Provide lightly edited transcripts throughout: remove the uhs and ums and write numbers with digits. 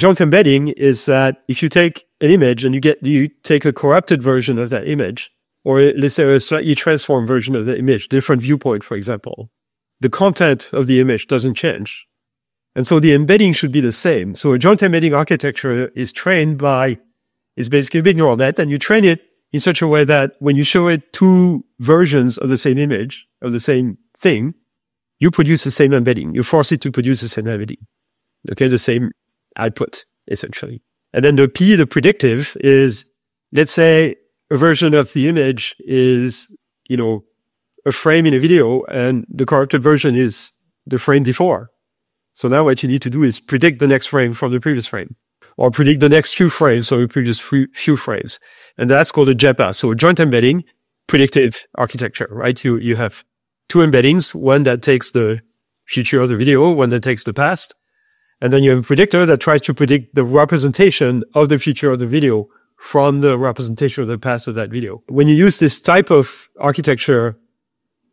junk embedding is that if you take an image and you take a corrupted version of that image, or let's say a slightly transformed version of the image, different viewpoint, for example, the content of the image doesn't change. And so the embedding should be the same. So a joint embedding architecture is trained by, is basically a big neural net, and you train it in such a way that when you show it two versions of the same image, of the same thing, you produce the same embedding. You force it to produce the same embedding, okay, the same output, essentially. And then the P, the predictive, is, let's say a version of the image is, you know, a frame in a video, and the corrupted version is the frame before. So now what you need to do is predict the next frame from the previous frame, or predict the next few frames from the previous few frames. And that's called a JEPA. So joint embedding, predictive architecture, right? You have two embeddings, one that takes the future of the video, one that takes the past. And then you have a predictor that tries to predict the representation of the future of the video from the representation of the past of that video. When you use this type of architecture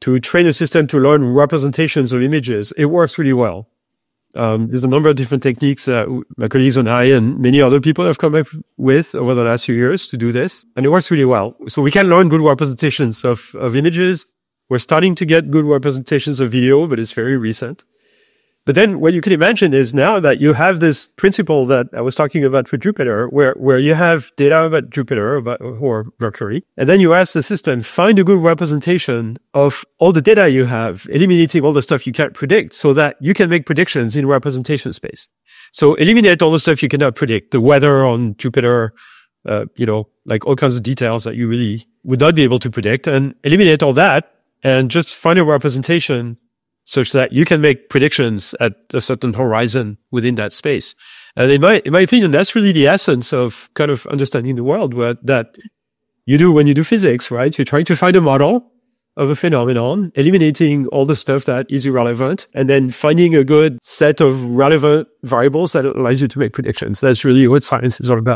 to train a system to learn representations of images, it works really well. There's a number of different techniques that my colleagues and I and many other people have come up with over the last few years to do this, and it works really well. So we can learn good representations of images. We're starting to get good representations of video, but it's very recent. But then what you can imagine is now that you have this principle that I was talking about for Jupiter, where you have data about Jupiter or Mercury, and then you ask the system, find a good representation of all the data you have, eliminating all the stuff you can't predict so that you can make predictions in representation space. So eliminate all the stuff you cannot predict, the weather on Jupiter, you know, like all kinds of details that you really would not be able to predict, and eliminate all that and just find a representation such that you can make predictions at a certain horizon within that space. And in my opinion, that's really the essence of kind of understanding the world, that you do when you do physics, right? You're trying to find a model of a phenomenon, eliminating all the stuff that is irrelevant, and then finding a good set of relevant variables that allows you to make predictions. That's really what science is all about.